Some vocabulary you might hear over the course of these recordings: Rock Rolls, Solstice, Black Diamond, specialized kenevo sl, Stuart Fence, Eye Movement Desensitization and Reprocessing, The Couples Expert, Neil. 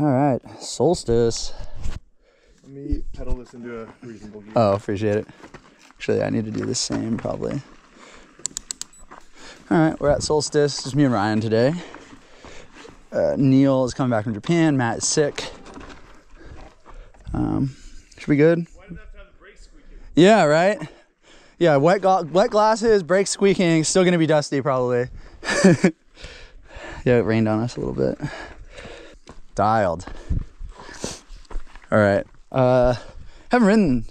All right, Solstice. Let me pedal this into a reasonable gear. Oh, appreciate it. Actually, I need to do the same probably. All right, we're at Solstice. It's me and Ryan today. Neil is coming back from Japan. Matt is sick. Should be good. Why did I have to have the brake squeaking? Yeah, right? Yeah, wet glasses, brake squeaking. Still going to be dusty probably. Yeah, it rained on us a little bit. Dialed. All right. Haven't ridden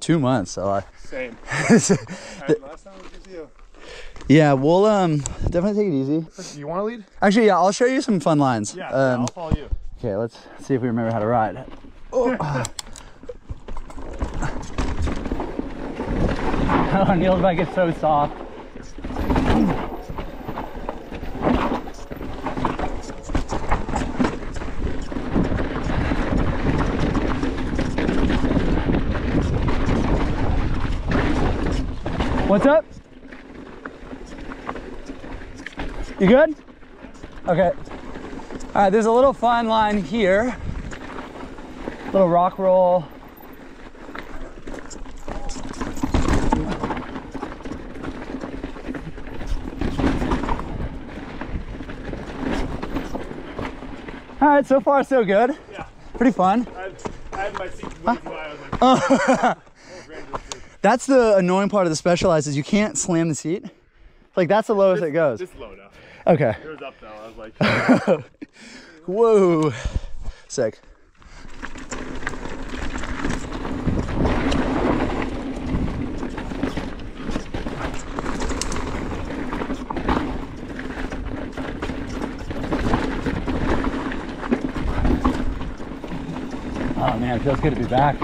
2 months, so I... Same. Last time was busy. Yeah, we'll definitely take it easy. Do you want to lead? Actually, yeah, I'll show you some fun lines. Yeah, I'll follow you. Okay, let's see if we remember how to ride. Oh, oh Neil's bike is so soft. What's up? You good? Okay. All right, there's a little fun line here. Little rock roll. All right, so far so good. Yeah. Pretty fun. I had my seat way too high. I was like, that's the annoying part of the Specialized is you can't slam the seat. Like that's the lowest it goes. It's low enough. Okay. It was up though. I was like, whoa, sick. Oh man, it feels good to be back.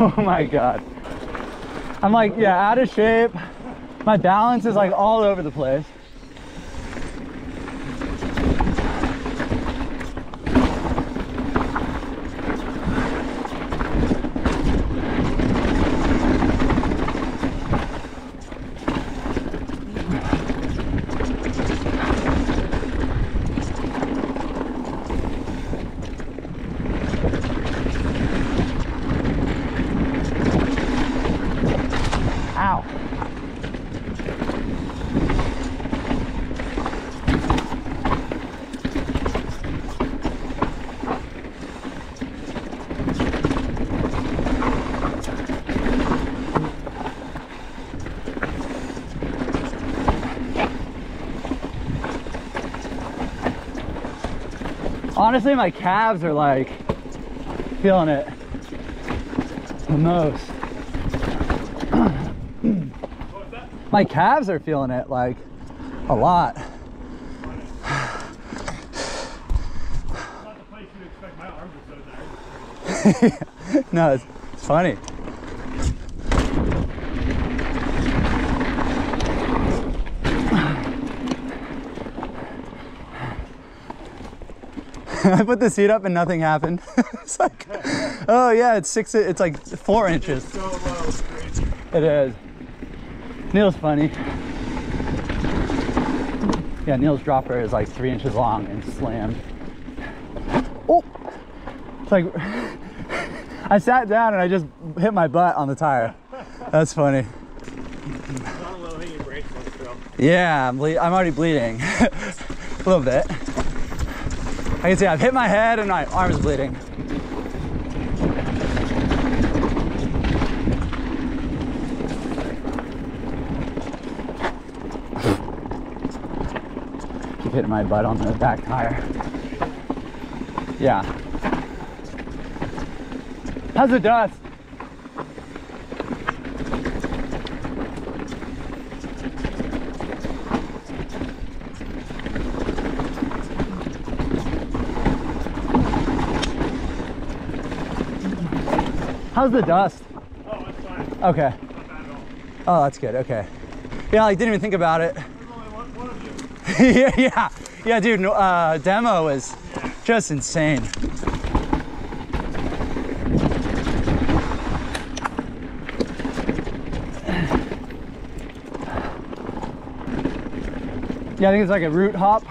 Oh my god, I'm like, yeah, out of shape. My balance is like all over the place. Honestly, my calves are like feeling it the most. What was that? My calves are feeling it like a lot. Not the place you expect my arms are so tired. No, it's funny. I put the seat up and nothing happened. It's like, oh yeah, it's like 4 inches. It's so low, it's crazy. It is. Neil's funny. Yeah, Neil's dropper is like 3 inches long and slammed. Oh, it's like, I sat down and I just hit my butt on the tire. That's funny. Not low hanging brakes on the trail. Yeah, I'm already bleeding a little bit. I can see I've hit my head and my arm's bleeding. hit my butt on the back tire. Yeah. How's the dust? How's the dust? Oh, it's fine. Okay. Not bad at all. Oh, that's good. Okay. Yeah, I didn't even think about it. There's only one of you. Yeah, dude. No, demo was just insane. Yeah, I think it's like a root hop.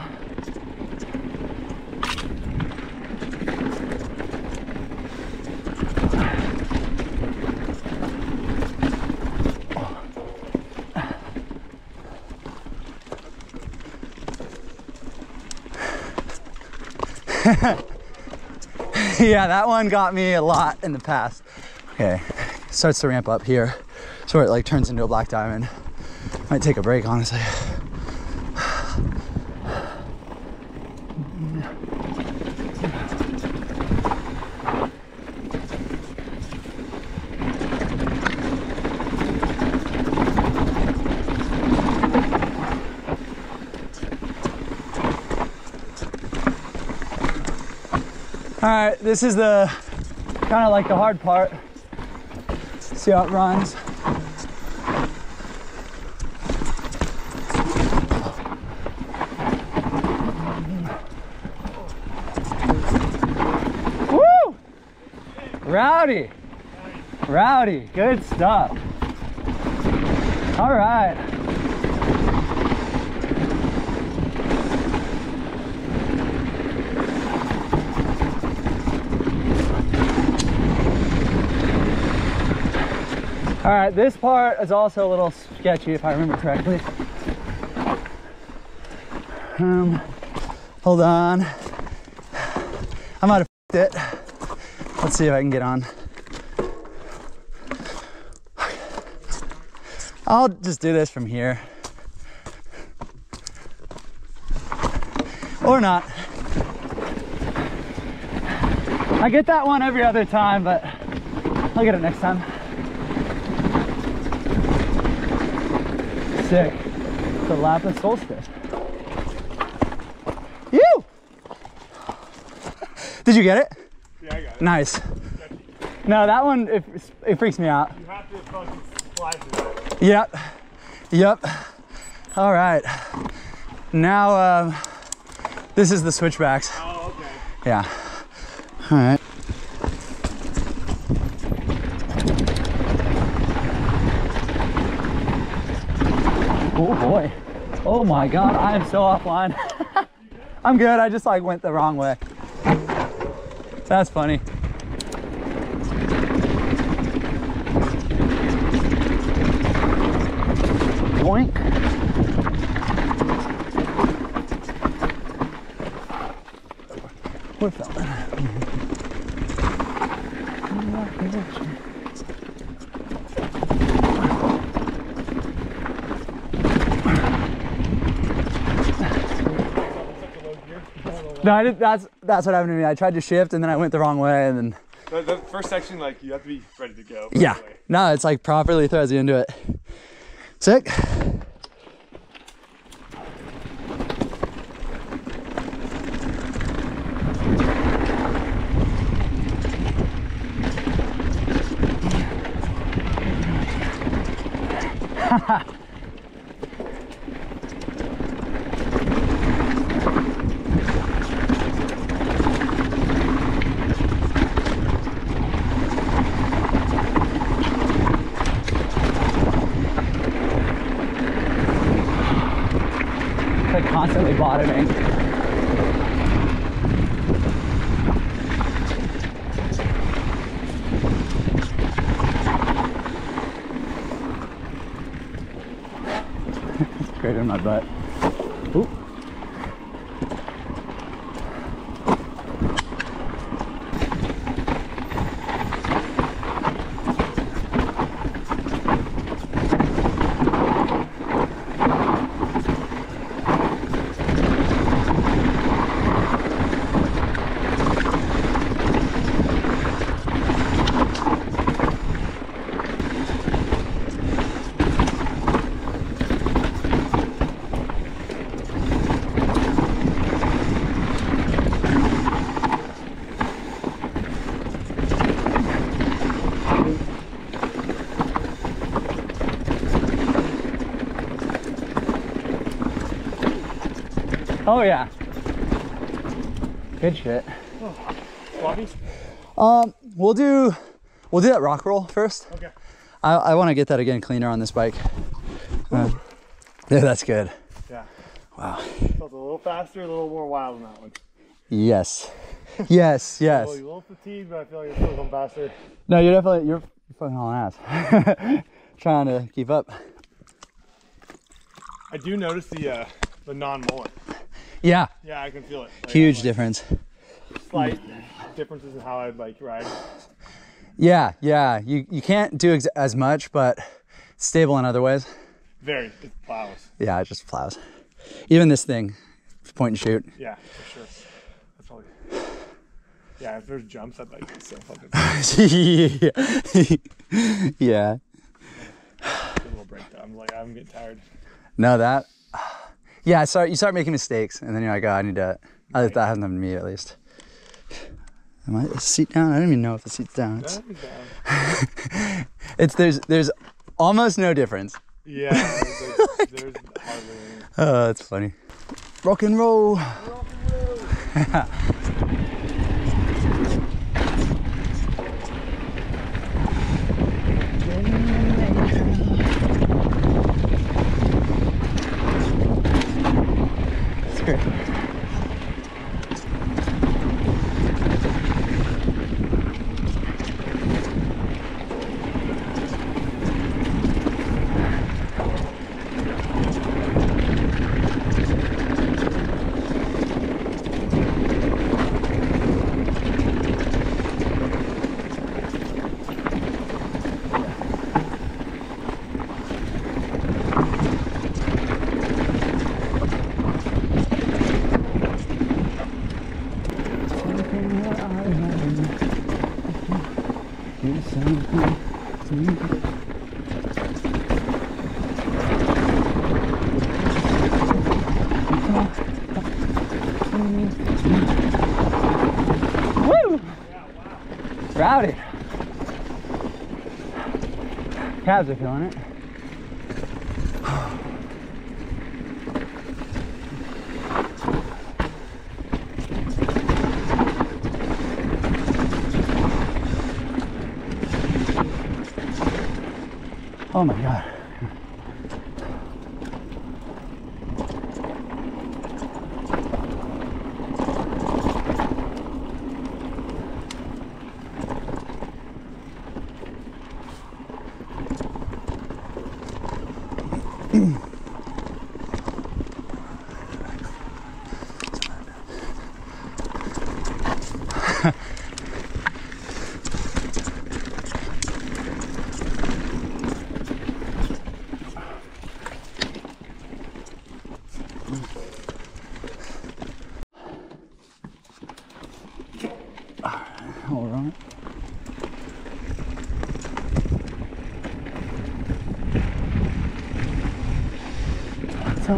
Yeah, that one got me a lot in the past. Okay, starts to ramp up here. So it like turns into a black diamond. Might take a break, honestly. All right, this is the kind of like the hard part. See how it runs. Woo! Rowdy. Rowdy, good stuff. All right. All right, this part is also a little sketchy, if I remember correctly. Hold on. I might have f***ed it. Let's see if I can get on. I'll just do this from here. Or not. I get that one every other time, but I'll get it next time. Sick. It's a lap of Solstice. Ew! Did you get it? Yeah, I got it. Nice. No, that one, it freaks me out. You have to fucking fly through it. Yep. Yep. All right. Now, this is the switchbacks. Oh, okay. Yeah. All right. Oh boy. Oh my God, I am so offline. I'm good, I just like went the wrong way. That's funny. Boink. We're filming. No, I did, that's what happened to me. I tried to shift and then I went the wrong way and then... The first section, like, you have to be ready to go. Yeah. No, it's like properly throws you into it. Sick. Constantly bottoming. Straight in my butt. Ooh. Oh yeah. Good shit. Floppies? We'll do that rock roll first. Okay. I want to get that again cleaner on this bike. Yeah, that's good. Yeah. Wow. Felt a little faster, a little more wild on that one. Yes. Yes, yes. You're a little fatigued, but I feel like you're still going faster. No, you're fucking hauling ass. Trying to keep up. I do notice the non-mullet. Yeah. Yeah, I can feel it. Like, huge difference. Slight differences in how I like ride. Yeah, yeah. You can't do as much, but it's stable in other ways. Very. It plows. Yeah, it just plows. Even this thing, point and shoot. Yeah, for sure. That's probably. Yeah, if there's jumps, I'd like to still fucking. Yeah. A little breakdown. I'm like, I'm getting tired. No, that. Yeah, you start making mistakes, and then you're like, oh, I need to. Right. That hasn't happened to me, at least. Am I the seat down? I don't even know if the seat's down. It's down. There's almost no difference. Yeah, there's hardly any. Oh, that's funny. Rock and roll. Rock and roll. That's great. Rowdy. Calves are feeling it. Oh my God. Tell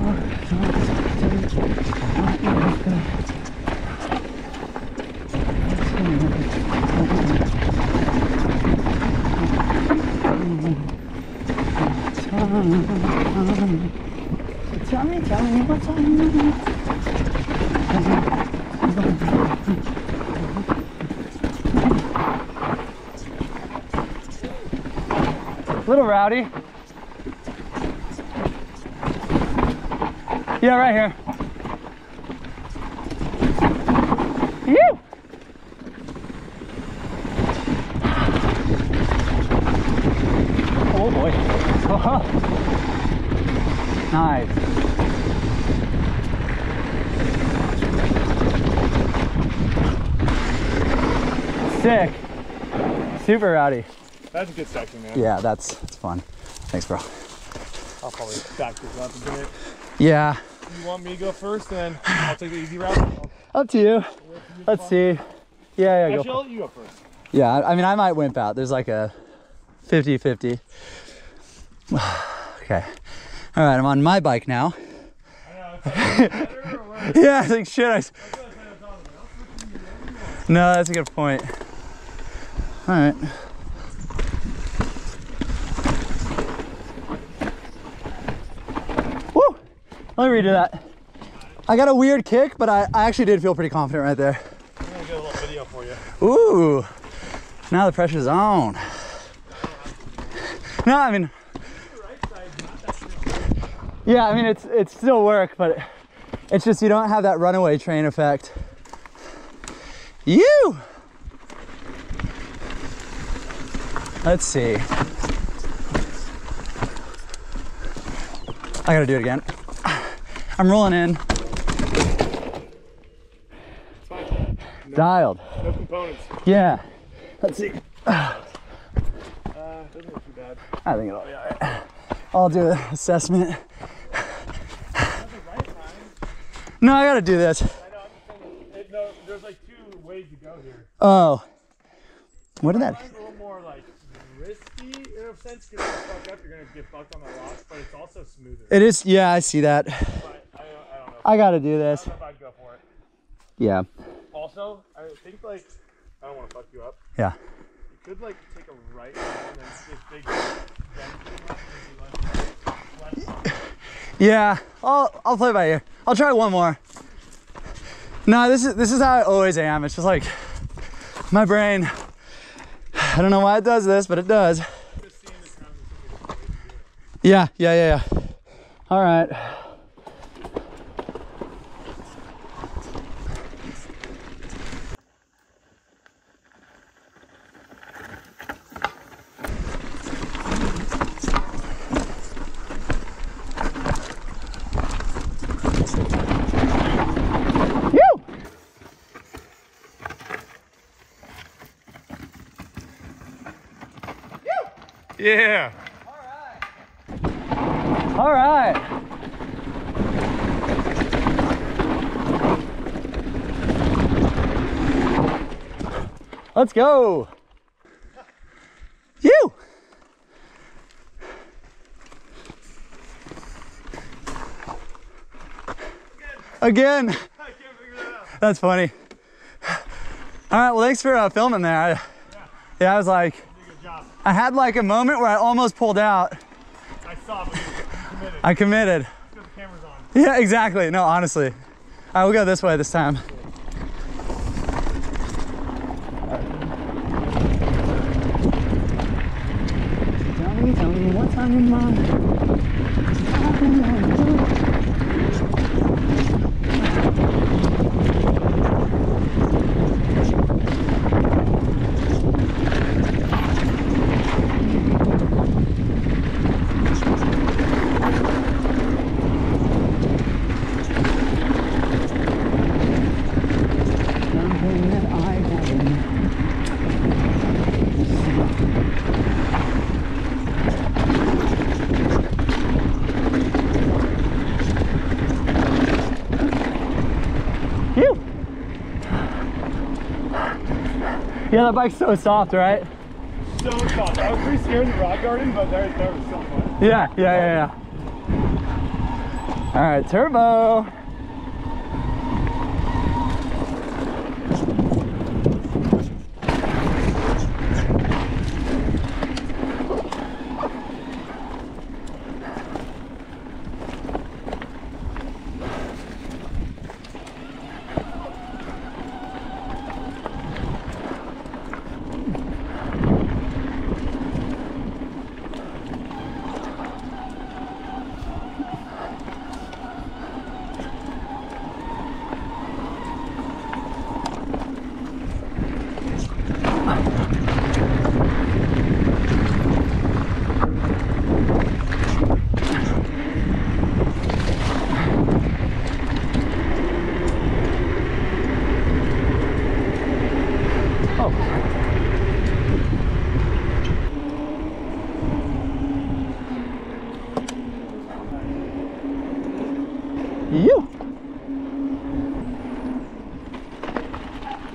me what's on. Little rowdy. Yeah, right here. Whew. Oh boy. Uh-huh. Nice. Sick. Super rowdy. That's a good section, man. Yeah, that's fun. Thanks, bro. I'll probably back this up a bit. Yeah. You want me to go first, then I'll take the easy route? Up to you. Let's see. Yeah, actually, go. I'll let you go first. Yeah, I mean, I might wimp out. There's like a 50-50. Okay. All right, I'm on my bike now. I know. Yeah, I think shit. No, that's a good point. All right. Woo! Let me redo that. I got a weird kick, but I actually did feel pretty confident right there. I'm gonna get a little video for you. Ooh, now the pressure's on. No, I mean, yeah, I mean, it's still work, but it's just you don't have that runaway train effect. You. Let's see. I gotta do it again. I'm rolling in. It's fine. No, dialed. No components. Yeah. Let's see. Doesn't look too bad. I think it'll be all right. I'll do the assessment. No, I gotta do this. I know, I'm just saying, no, there's like two ways to go here. Oh. What did that? A little more like risky in a sense, because if you fuck up, you're gonna get fucked on the rocks, but it's also smoother. It is, yeah, I see that. But I don't know. I gotta do this. I don't know if I'd go for it. Yeah. Also, I think like, I don't want to fuck you up. Yeah. You could like take a right and then if they do left. Yeah, I'll play by ear. I'll try one more. No, this is how I always am. It's just like my brain. I don't know why it does this, but it does. Yeah. All right. Yeah. All right. Let's go. You. Again. I can't figure that out. That's funny. All right. Well, thanks for filming there. Yeah, I was like. I had like a moment where I almost pulled out. I saw, but you committed. I committed. Let's get the cameras on. Yeah, exactly. No, honestly. All right, we'll go this way this time. Tell me what's on your mind. Yeah, that bike's so soft, right? So soft. I was pretty scared in the rock garden, but there was so fun. Yeah. All right, turbo.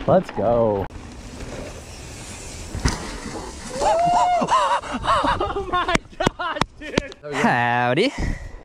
Let's go. Oh my God, dude. Howdy.